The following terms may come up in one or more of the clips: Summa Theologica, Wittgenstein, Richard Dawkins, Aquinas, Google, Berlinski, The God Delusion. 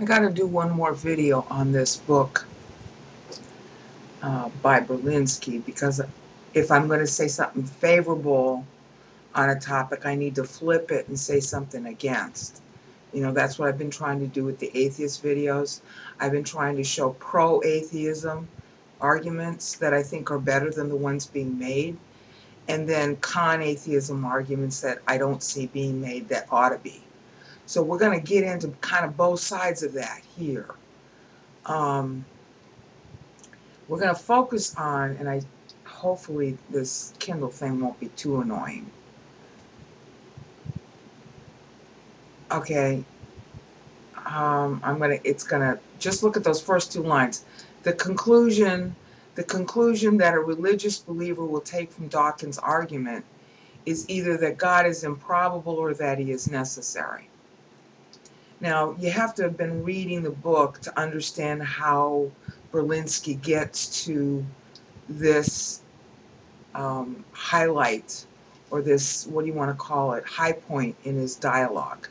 I got to do one more video on this book by Berlinski, because if I'm going to say something favorable on a topic, I need to flip it and say something against. You know, that's what I've been trying to do with the atheist videos. I've been trying to show pro-atheism arguments that I think are better than the ones being made, and then con-atheism arguments that I don't see being made that ought to be. So we're going to get into kind of both sides of that here. We're going to focus on, and hopefully this Kindle thing won't be too annoying. Okay, it's going to, just look at those first two lines. The conclusion that a religious believer will take from Dawkins' argument is either that God is improbable or that he is necessary. Now, you have to have been reading the book to understand how Berlinski gets to this highlight, or this, what do you want to call it, high point in his dialogue.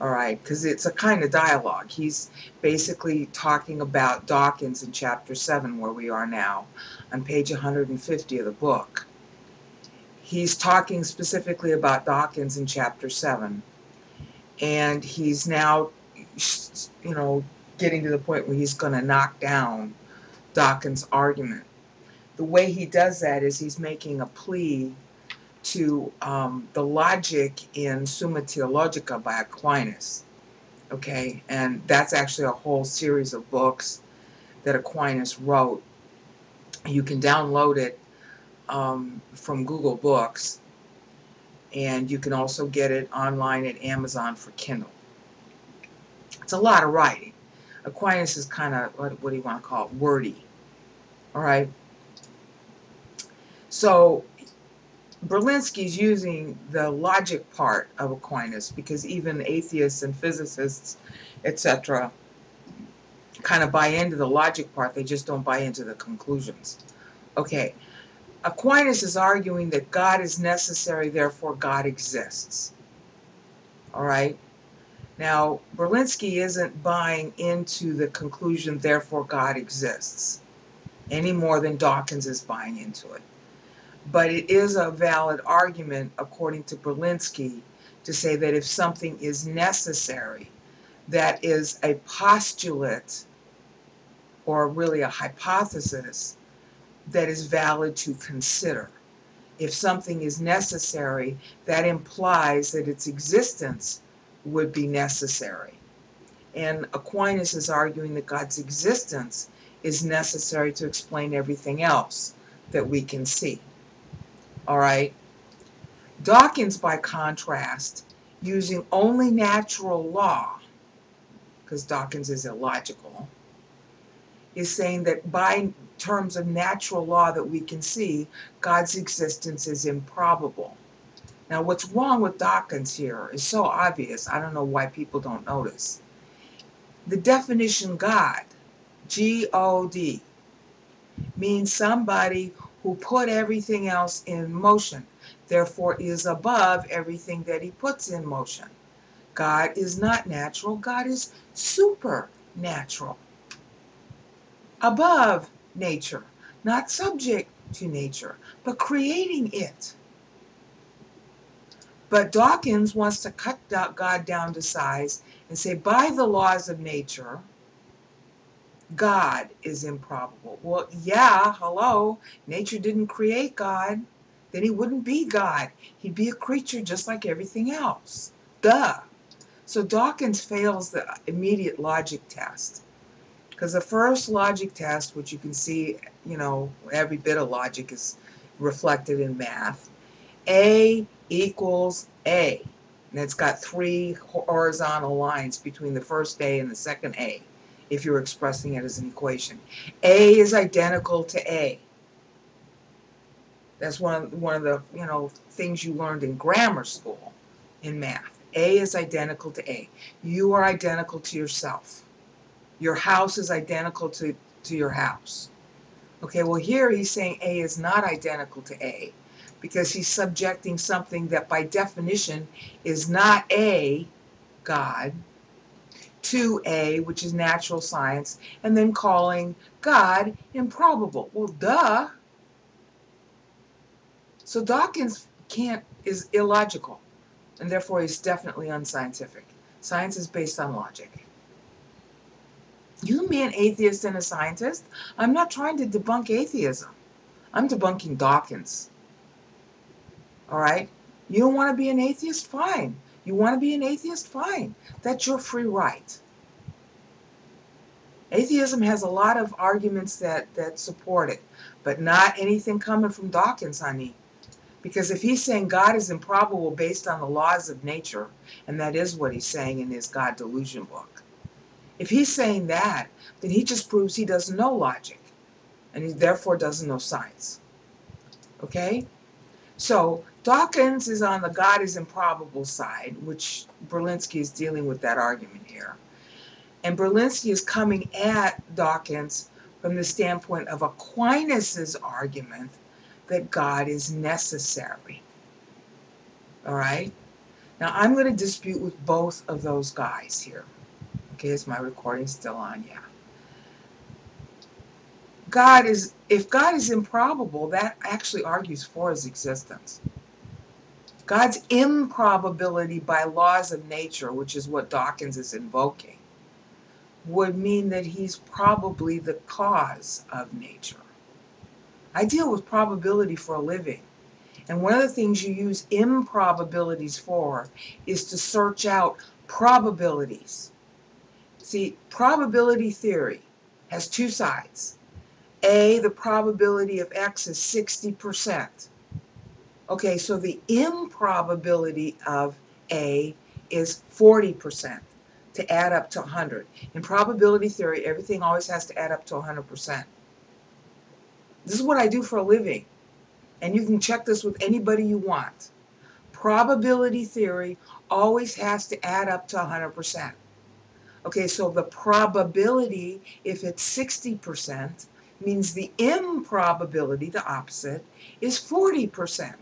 All right, because it's a kind of dialogue. He's basically talking about Dawkins in chapter 7, where we are now, on page 150 of the book. He's talking specifically about Dawkins in chapter 7. And he's now, you know, getting to the point where he's going to knock down Dawkins' argument. The way he does that is he's making a plea to the logic in Summa Theologica by Aquinas. Okay, and that's actually a whole series of books that Aquinas wrote. You can download it from Google Books, and you can also get it online at Amazon for Kindle. It's a lot of writing. Aquinas is kind of, what do you want to call it, wordy. All right. So Berlinski's using the logic part of Aquinas, because even atheists and physicists, etc., kind of buy into the logic part. They just don't buy into the conclusions. Okay. Aquinas is arguing that God is necessary, therefore God exists. All right? Now, Berlinski isn't buying into the conclusion, therefore God exists, any more than Dawkins is buying into it. But it is a valid argument, according to Berlinski, to say that if something is necessary, that is a postulate, or really a hypothesis, that is valid to consider. If something is necessary, that implies that its existence would be necessary. And Aquinas is arguing that God's existence is necessary to explain everything else that we can see. All right? Dawkins, by contrast, using only natural law, because Dawkins is illogical, is saying that by terms of natural law that we can see, God's existence is improbable. Now, what's wrong with Dawkins here is so obvious, I don't know why people don't notice. The definition God, G-O-D, means somebody who put everything else in motion, therefore is above everything that he puts in motion. God is not natural, God is supernatural. Above nature, not subject to nature, but creating it. But Dawkins wants to cut God down to size and say, by the laws of nature, God is improbable. Well, yeah, hello, nature didn't create God. Then he wouldn't be God. He'd be a creature just like everything else. Duh. So Dawkins fails the immediate logic test. Because the first logic test, which you can see, you know, every bit of logic is reflected in math. A equals A. And it's got three horizontal lines between the first A and the second A, if you're expressing it as an equation. A is identical to A. That's one of the, you know, things you learned in grammar school in math. A is identical to A. You are identical to yourself. Your house is identical to your house. Okay, well here he's saying A is not identical to A, because he's subjecting something that by definition is not A, God, 2A, which is natural science, and then calling God improbable. Well, duh. So Dawkins is illogical, and therefore he's definitely unscientific. Science is based on logic. You, me, an atheist and a scientist? I'm not trying to debunk atheism. I'm debunking Dawkins. All right? You don't want to be an atheist? Fine. You want to be an atheist? Fine. That's your free right. Atheism has a lot of arguments that support it, but not anything coming from Dawkins, honey. Because if he's saying God is improbable based on the laws of nature, and that is what he's saying in his God Delusion book, if he's saying that, then he just proves he doesn't know logic, and he therefore doesn't know science. Okay? So Dawkins is on the God is improbable side, which Berlinski is dealing with that argument here. And Berlinski is coming at Dawkins from the standpoint of Aquinas' argument that God is necessary. All right? Now, I'm going to dispute with both of those guys here. Okay, is my recording still on? Yeah. If God is improbable, that actually argues for his existence. God's improbability by laws of nature, which is what Dawkins is invoking, would mean that he's probably the cause of nature. I deal with probability for a living. And one of the things you use improbabilities for is to search out probabilities. See, probability theory has two sides. A, the probability of X is 60%. Okay, so the improbability of A is 40%. To add up to 100. In probability theory, everything always has to add up to 100%. This is what I do for a living, and you can check this with anybody you want. Probability theory always has to add up to 100%. Okay, so the probability, if it's 60%, means the improbability, the opposite, is 40%.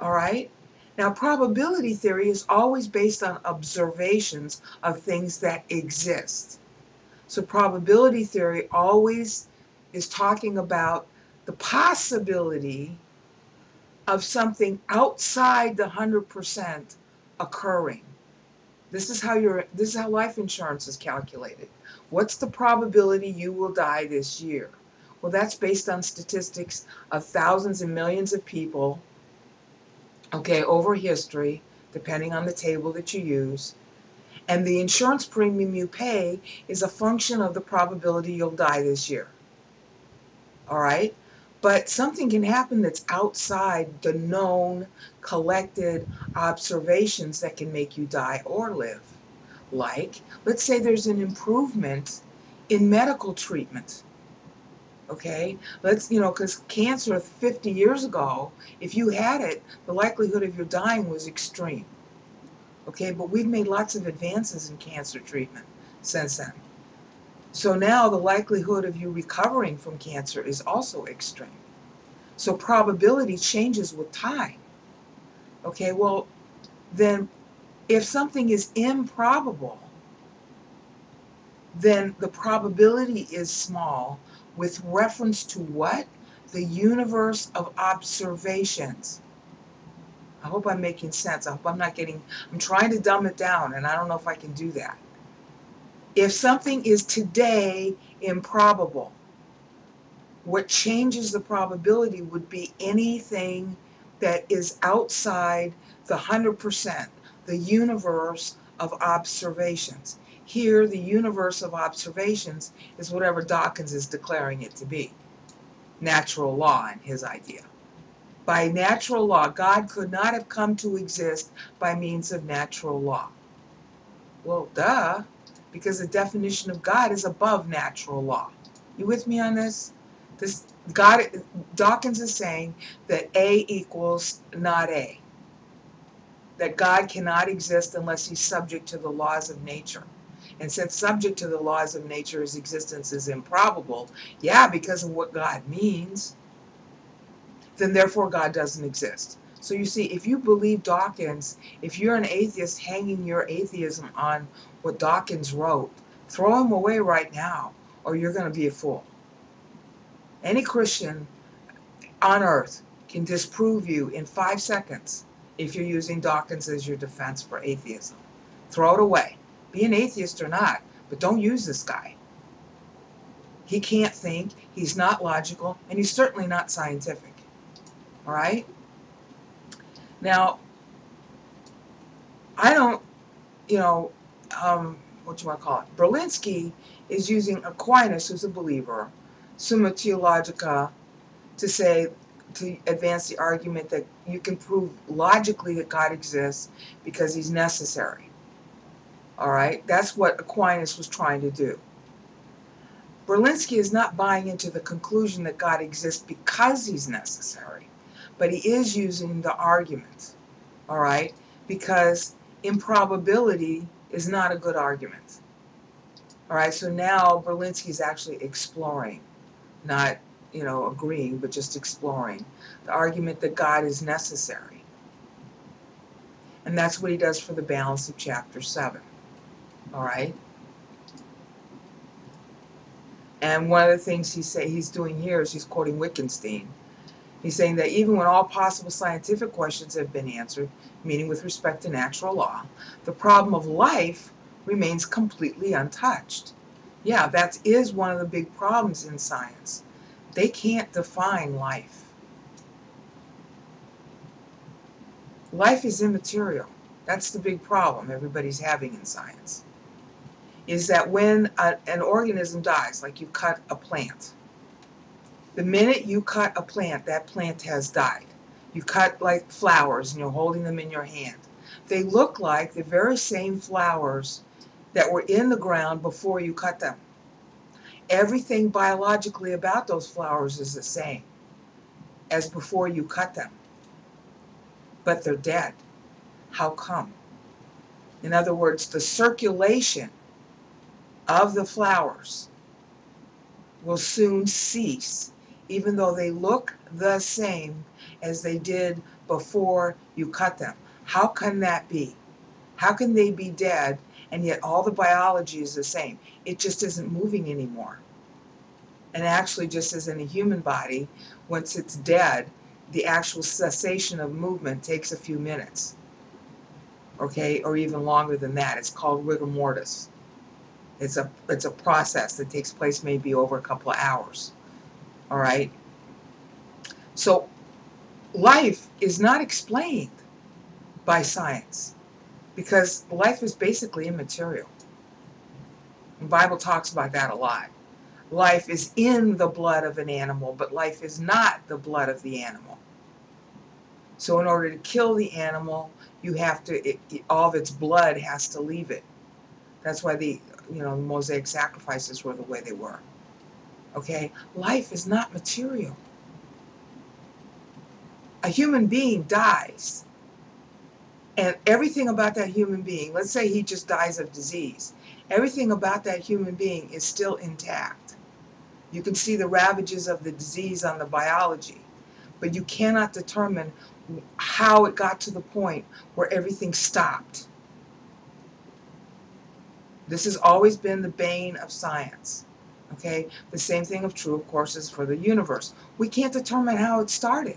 All right? Now, probability theory is always based on observations of things that exist. So probability theory always is talking about the possibility of something outside the 100% occurring. This is how life insurance is calculated. What's the probability you will die this year? Well, that's based on statistics of thousands and millions of people, okay, over history, depending on the table that you use. And the insurance premium you pay is a function of the probability you'll die this year. All right? But something can happen that's outside the known, collected observations that can make you die or live. Like, let's say there's an improvement in medical treatment. Okay, because cancer 50 years ago, if you had it, the likelihood of your dying was extreme. Okay, but we've made lots of advances in cancer treatment since then. So now the likelihood of you recovering from cancer is also extreme. So probability changes with time. Okay, well, then if something is improbable, then the probability is small with reference to what? The universe of observations. I hope I'm making sense. I hope I'm not getting, I'm trying to dumb it down, and I don't know if I can do that. If something is today improbable, what changes the probability would be anything that is outside the 100%, the universe of observations. Here, the universe of observations is whatever Dawkins is declaring it to be. Natural law, in his idea. By natural law, God could not have come to exist by means of natural law. Well, duh, because the definition of God is above natural law. You with me on this? Dawkins is saying that A equals not A. That God cannot exist unless he's subject to the laws of nature. And since subject to the laws of nature, his existence is improbable, yeah, because of what God means, then therefore God doesn't exist. So you see, if you believe Dawkins, if you're an atheist hanging your atheism on what Dawkins wrote, throw him away right now, or you're going to be a fool. Any Christian on earth can disprove you in 5 seconds if you're using Dawkins as your defense for atheism. Throw it away. Be an atheist or not, but don't use this guy. He can't think, he's not logical, and he's certainly not scientific. All right? Now, I don't, you know, Berlinski is using Aquinas, who's a believer, Summa Theologica, to say, to advance the argument that you can prove logically that God exists because he's necessary. All right? That's what Aquinas was trying to do. Berlinski is not buying into the conclusion that God exists because he's necessary, but he is using the argument, all right, because improbability is not a good argument. All right, so now Berlinski is actually exploring, not, you know, agreeing, but just exploring the argument that God is necessary. And that's what he does for the balance of chapter 7, all right? And one of the things he's doing here is he's quoting Wittgenstein. He's saying that even when all possible scientific questions have been answered, meaning with respect to natural law, the problem of life remains completely untouched. Yeah, that is one of the big problems in science. They can't define life. Life is immaterial. That's the big problem everybody's having in science. Is that when an organism dies, like you cut a plant, the minute you cut a plant, that plant has died. You cut like flowers and you're holding them in your hand. They look like the very same flowers that were in the ground before you cut them. Everything biologically about those flowers is the same as before you cut them. But they're dead. How come? In other words, the circulation of the flowers will soon cease, even though they look the same as they did before you cut them. How can that be? How can they be dead and yet all the biology is the same? It just isn't moving anymore. And actually, just as in a human body, once it's dead, the actual cessation of movement takes a few minutes, okay, or even longer than that. It's called rigor mortis. It's a process that takes place maybe over a couple of hours. All right? So life is not explained by science because life is basically immaterial. The Bible talks about that a lot. Life is in the blood of an animal, but life is not the blood of the animal. So in order to kill the animal, you have to, all of its blood has to leave it. That's why the Mosaic sacrifices were the way they were. Okay? Life is not material. A human being dies, and everything about that human being, let's say he just dies of disease, everything about that human being is still intact. You can see the ravages of the disease on the biology, but you cannot determine how it got to the point where everything stopped. This has always been the bane of science, okay? The same thing of course, is for the universe. We can't determine how it started.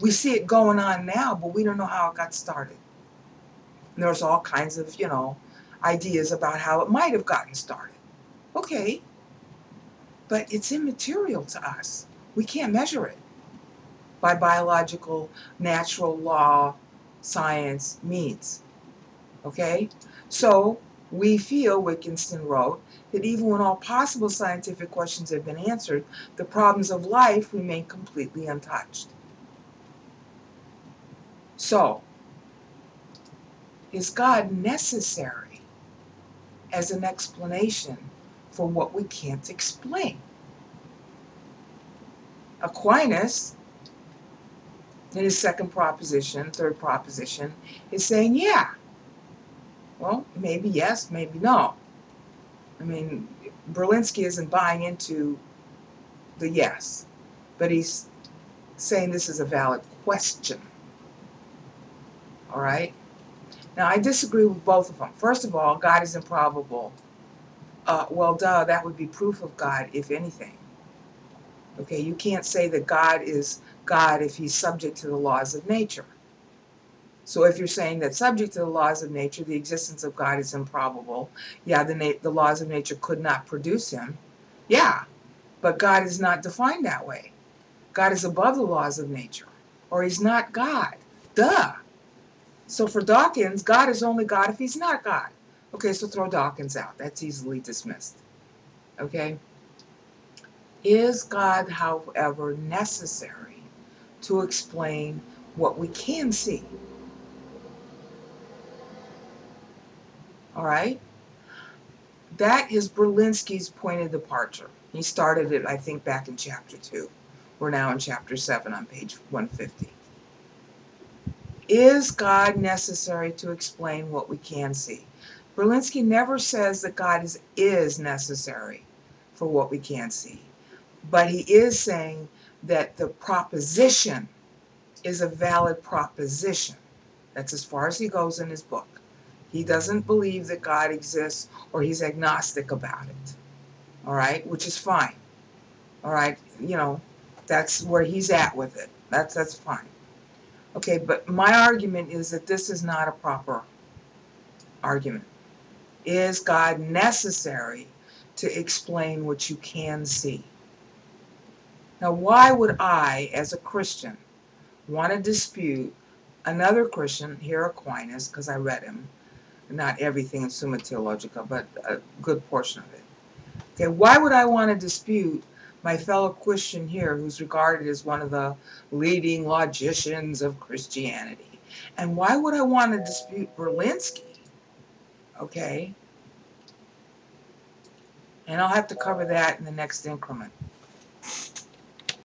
We see it going on now, but we don't know how it got started. And there's all kinds of, ideas about how it might have gotten started. Okay, but it's immaterial to us. We can't measure it by biological, natural law, science means, okay? So, we feel, Wittgenstein wrote, that even when all possible scientific questions have been answered, the problems of life remain completely untouched. So, is God necessary as an explanation for what we can't explain? Aquinas, in his third proposition, is saying, yeah. Well, maybe yes, maybe no. I mean, Berlinski isn't buying into the yes, but he's saying this is a valid question. all right? Now, I disagree with both of them. First of all, God is improbable. Well, duh, that would be proof of God, if anything. Okay, you can't say that God is God if he's subject to the laws of nature. So if you're saying that subject to the laws of nature, the existence of God is improbable, yeah, the laws of nature could not produce him, yeah, but God is not defined that way. God is above the laws of nature, or he's not God, duh. So for Dawkins, God is only God if he's not God. Okay, so throw Dawkins out. That's easily dismissed, okay? Is God, however, necessary to explain what we can see? All right? That is Berlinski's point of departure. He started it, I think, back in Chapter 2. We're now in Chapter 7 on page 150. Is God necessary to explain what we can see? Berlinski never says that God is necessary for what we can see. But he is saying that the proposition is a valid proposition. That's as far as he goes in his book. He doesn't believe that God exists, or he's agnostic about it, all right, which is fine, all right, you know, that's where he's at with it, that's fine. Okay, but my argument is that this is not a proper argument. Is God necessary to explain what you can see? Now, why would I, as a Christian, want to dispute another Christian, here Aquinas, because I read him, not everything in Summa Theologica, but a good portion of it. Okay, why would I want to dispute my fellow Christian here, who's regarded as one of the leading logicians of Christianity? And why would I want to dispute Berlinski? Okay, and I'll have to cover that in the next increment.